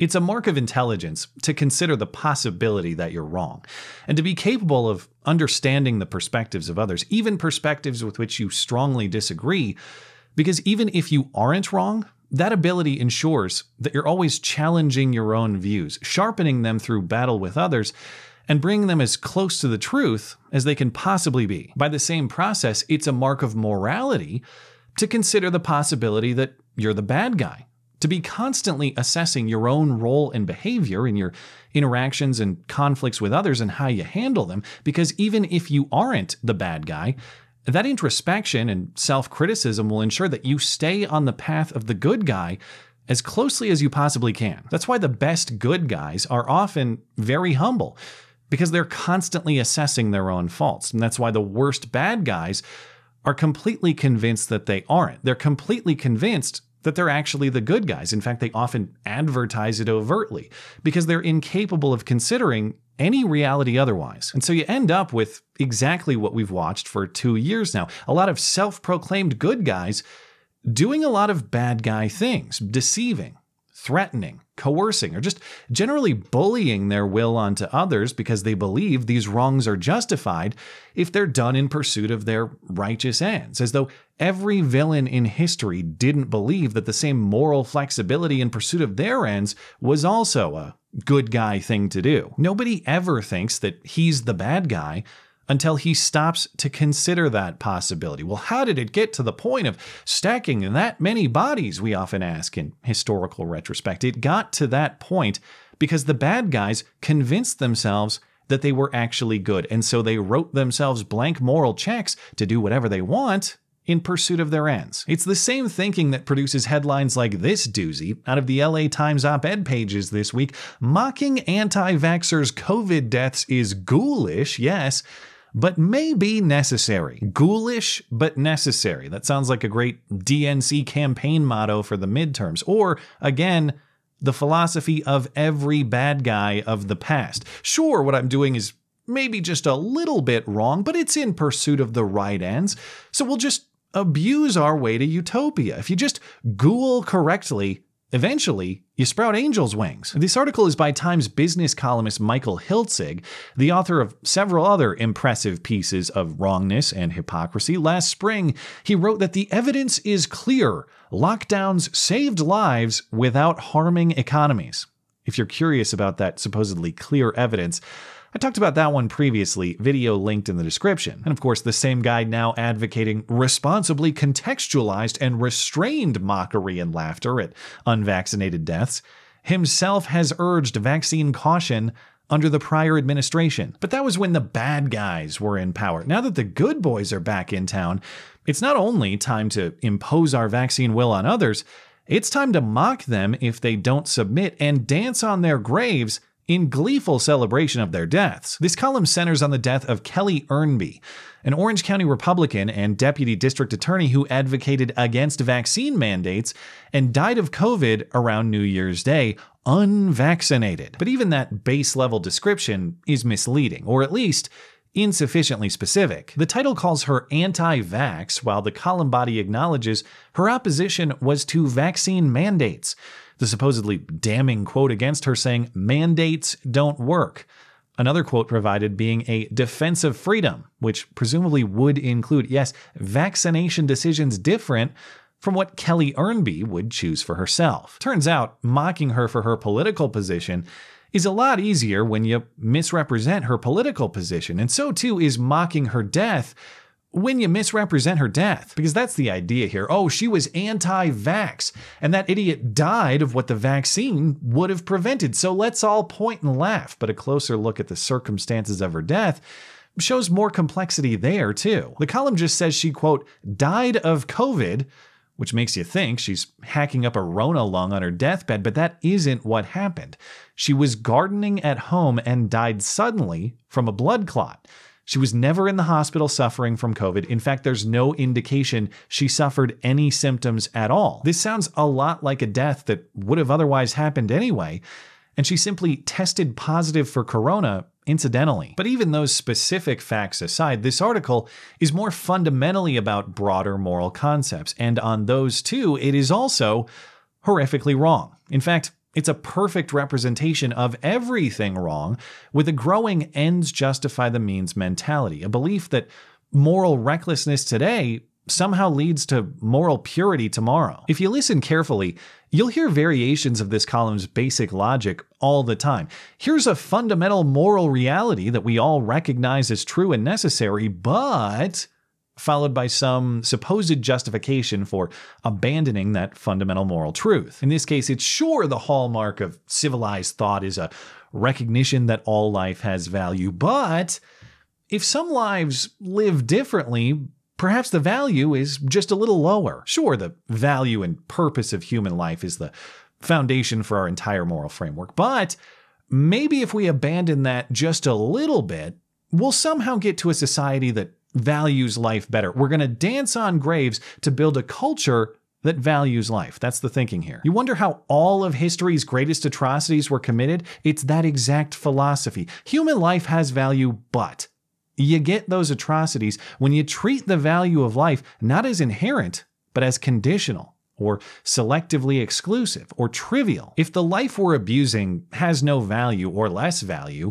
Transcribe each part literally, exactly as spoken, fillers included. It's a mark of intelligence to consider the possibility that you're wrong, and to be capable of understanding the perspectives of others, even perspectives with which you strongly disagree, because even if you aren't wrong, that ability ensures that you're always challenging your own views, sharpening them through battle with others, and bringing them as close to the truth as they can possibly be. By the same process, it's a mark of morality to consider the possibility that you're the bad guy, to be constantly assessing your own role and behavior in your interactions and conflicts with others and how you handle them, because even if you aren't the bad guy, that introspection and self-criticism will ensure that you stay on the path of the good guy as closely as you possibly can. That's why the best good guys are often very humble, because they're constantly assessing their own faults. And that's why the worst bad guys are completely convinced that they aren't. They're completely convinced that they're actually the good guys. In fact, they often advertise it overtly because they're incapable of considering any reality otherwise. And so you end up with exactly what we've watched for two years now. A lot of self-proclaimed good guys doing a lot of bad guy things, deceiving, threatening, coercing, or just generally bullying their will onto others because they believe these wrongs are justified if they're done in pursuit of their righteous ends, as though every villain in history didn't believe that the same moral flexibility in pursuit of their ends was also a good guy thing to do. Nobody ever thinks that he's the bad guy until he stops to consider that possibility. Well, how did it get to the point of stacking that many bodies, we often ask in historical retrospect? It got to that point because the bad guys convinced themselves that they were actually good, and so they wrote themselves blank moral checks to do whatever they want in pursuit of their ends. It's the same thinking that produces headlines like this doozy out of the L A Times op-ed pages this week. Mocking anti-vaxxers' COVID deaths is ghoulish, yes, but may be necessary. Ghoulish, but necessary. That sounds like a great D N C campaign motto for the midterms. Or, again, the philosophy of every bad guy of the past. Sure, what I'm doing is maybe just a little bit wrong, but it's in pursuit of the right ends, so we'll just abuse our way to utopia. If you just ghoul correctly, eventually, you sprout angel's wings. This article is by Times business columnist Michael Hiltzik, the author of several other impressive pieces of wrongness and hypocrisy. Last spring, he wrote that the evidence is clear. Lockdowns saved lives without harming economies. If you're curious about that supposedly clear evidence, I talked about that one previously, video linked in the description. And of course, the same guy now advocating responsibly contextualized and restrained mockery and laughter at unvaccinated deaths, himself has urged vaccine caution under the prior administration. But that was when the bad guys were in power. Now that the good boys are back in town, it's not only time to impose our vaccine will on others, it's time to mock them if they don't submit and dance on their graves in gleeful celebration of their deaths. This column centers on the death of Kelly Ernby, an Orange County Republican and deputy district attorney who advocated against vaccine mandates and died of COVID around New Year's Day, unvaccinated. But even that base-level description is misleading, or at least insufficiently specific. The title calls her anti-vax, while the column body acknowledges her opposition was to vaccine mandates, the supposedly damning quote against her saying, "Mandates don't work." Another quote provided being a defense of freedom, which presumably would include, yes, vaccination decisions different from what Kelly Ernby would choose for herself. Turns out, mocking her for her political position is a lot easier when you misrepresent her political position, and so too is mocking her death when you misrepresent her death, because that's the idea here. Oh, she was anti-vax, and that idiot died of what the vaccine would have prevented, so let's all point and laugh. But a closer look at the circumstances of her death shows more complexity there, too. The column just says she, quote, died of COVID, which makes you think she's hacking up a Rona lung on her deathbed, but that isn't what happened. She was gardening at home and died suddenly from a blood clot. She was never in the hospital suffering from COVID. In fact, there's no indication she suffered any symptoms at all. This sounds a lot like a death that would have otherwise happened anyway, and she simply tested positive for corona incidentally. But even those specific facts aside, this article is more fundamentally about broader moral concepts, and on those too, it is also horrifically wrong. In fact, It's a perfect representation of everything wrong with a growing ends justify the means mentality, a belief that moral recklessness today somehow leads to moral purity tomorrow. If you listen carefully, you'll hear variations of this column's basic logic all the time. Here's a fundamental moral reality that we all recognize as true and necessary, but followed by some supposed justification for abandoning that fundamental moral truth. In this case, it's sure the hallmark of civilized thought is a recognition that all life has value, but if some lives live differently, perhaps the value is just a little lower. Sure, the value and purpose of human life is the foundation for our entire moral framework, but maybe if we abandon that just a little bit, we'll somehow get to a society that values life better. We're going to dance on graves to build a culture that values life. That's the thinking here. You wonder how all of history's greatest atrocities were committed? It's that exact philosophy. Human life has value, but you get those atrocities when you treat the value of life not as inherent, but as conditional, or selectively exclusive, or trivial. If the life we're abusing has no value or less value,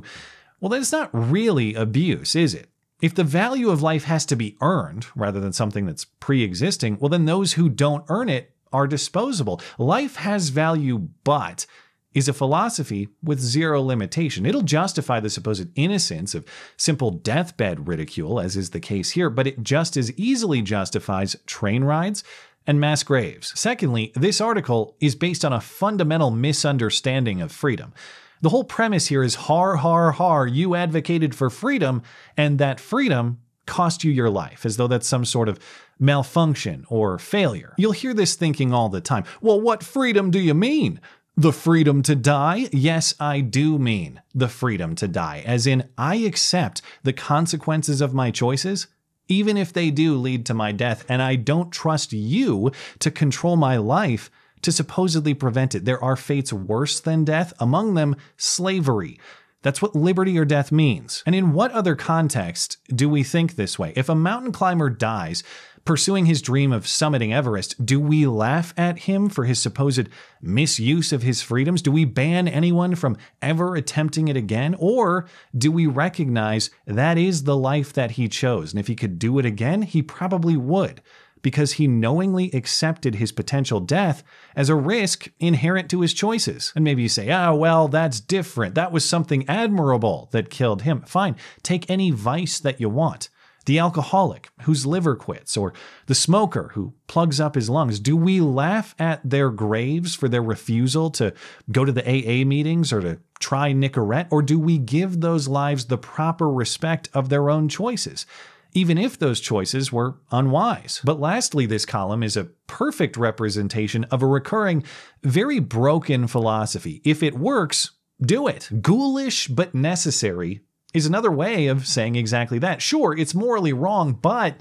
well, then it's not really abuse, is it? If the value of life has to be earned rather than something that's pre-existing, well, then those who don't earn it are disposable. Life has value, but is a philosophy with zero limitation. It'll justify the supposed innocence of simple deathbed ridicule, as is the case here, but it just as easily justifies train rides and mass graves. Secondly, this article is based on a fundamental misunderstanding of freedom. The whole premise here is har, har, har, you advocated for freedom, and that freedom cost you your life, as though that's some sort of malfunction or failure. You'll hear this thinking all the time. Well, what freedom do you mean? The freedom to die? Yes, I do mean the freedom to die, as in I accept the consequences of my choices, even if they do lead to my death, and I don't trust you to control my life to supposedly prevent it. There are fates worse than death, among them slavery. That's what liberty or death means. And in what other context do we think this way? If a mountain climber dies pursuing his dream of summiting Everest, do we laugh at him for his supposed misuse of his freedoms? Do we ban anyone from ever attempting it again? Or do we recognize that is the life that he chose, and if he could do it again, he probably would, because he knowingly accepted his potential death as a risk inherent to his choices? And maybe you say, ah, oh, well, that's different. That was something admirable that killed him. Fine, take any vice that you want. The alcoholic whose liver quits, or the smoker who plugs up his lungs. Do we laugh at their graves for their refusal to go to the A A meetings or to try Nicorette? Or do we give those lives the proper respect of their own choices, even if those choices were unwise? But lastly, this column is a perfect representation of a recurring, very broken philosophy. If it works, do it. Ghoulish but necessary is another way of saying exactly that. Sure, it's morally wrong, but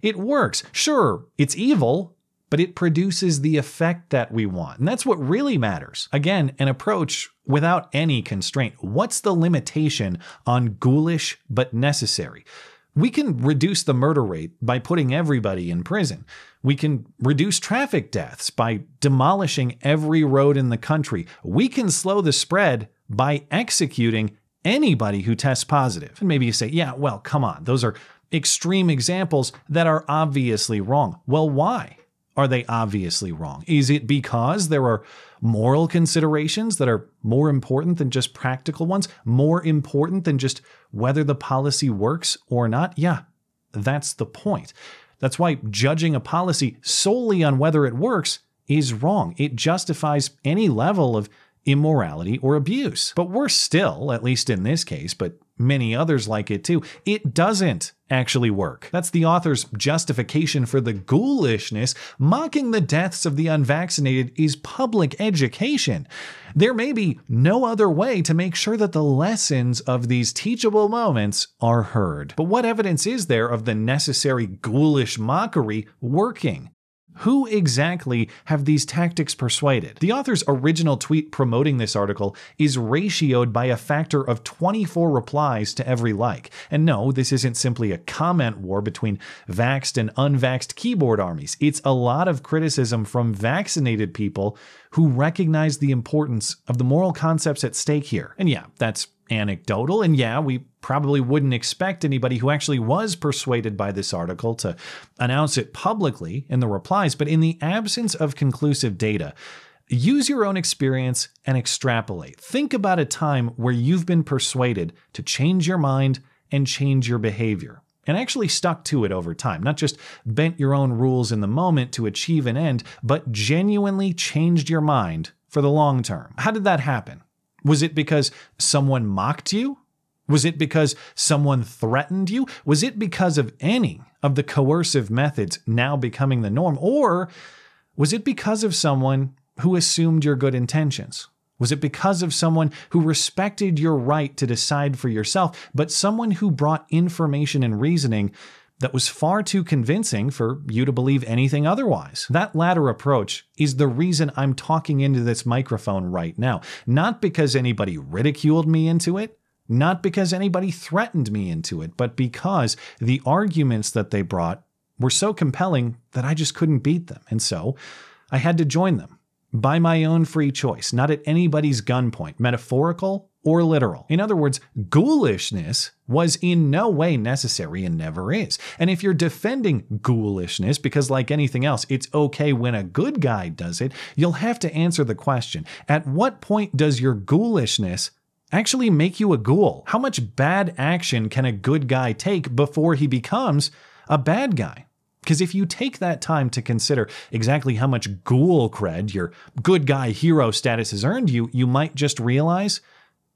it works. Sure, it's evil, but it produces the effect that we want. And that's what really matters. Again, an approach without any constraint. What's the limitation on ghoulish but necessary? We can reduce the murder rate by putting everybody in prison. We can reduce traffic deaths by demolishing every road in the country. We can slow the spread by executing anybody who tests positive. And maybe you say, yeah, well, come on, those are extreme examples that are obviously wrong. Well, why are they obviously wrong? Is it because there are moral considerations that are more important than just practical ones, more important than just whether the policy works or not? Yeah, that's the point. That's why judging a policy solely on whether it works is wrong. It justifies any level of immorality or abuse. But worse still, at least in this case, but many others like it too, it doesn't actually work. That's the author's justification for the ghoulishness. Mocking the deaths of the unvaccinated is public education. There may be no other way to make sure that the lessons of these teachable moments are heard. But what evidence is there of the necessary ghoulish mockery working? Who exactly have these tactics persuaded? The author's original tweet promoting this article is ratioed by a factor of twenty-four replies to every like. And no, this isn't simply a comment war between vaxxed and unvaxxed keyboard armies. It's a lot of criticism from vaccinated people who recognize the importance of the moral concepts at stake here. And yeah, that's anecdotal, and yeah, we probably wouldn't expect anybody who actually was persuaded by this article to announce it publicly in the replies, but in the absence of conclusive data, use your own experience and extrapolate. Think about a time where you've been persuaded to change your mind and change your behavior, and actually stuck to it over time, not just bent your own rules in the moment to achieve an end, but genuinely changed your mind for the long term. How did that happen? Was it because someone mocked you? Was it because someone threatened you? Was it because of any of the coercive methods now becoming the norm? Or was it because of someone who assumed your good intentions? Was it because of someone who respected your right to decide for yourself, but someone who brought information and reasoning that was far too convincing for you to believe anything otherwise? That latter approach is the reason I'm talking into this microphone right now. Not because anybody ridiculed me into it, not because anybody threatened me into it, but because the arguments that they brought were so compelling that I just couldn't beat them. And so I had to join them by my own free choice, not at anybody's gunpoint, metaphorical or literal. In other words, ghoulishness was in no way necessary and never is. And if you're defending ghoulishness, because like anything else, it's okay when a good guy does it, you'll have to answer the question, at what point does your ghoulishness actually make you a ghoul? How much bad action can a good guy take before he becomes a bad guy? Because if you take that time to consider exactly how much ghoul cred your good guy hero status has earned you, you might just realize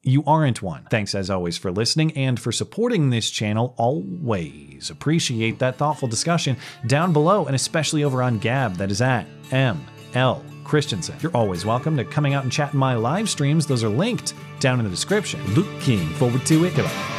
you aren't one. Thanks as always for listening and for supporting this channel. Always appreciate that thoughtful discussion down below and especially over on Gab, that is at M L Christiansen. You're always welcome to coming out and chatting my live streams. Those are linked down in the description. Looking forward to it. Goodbye.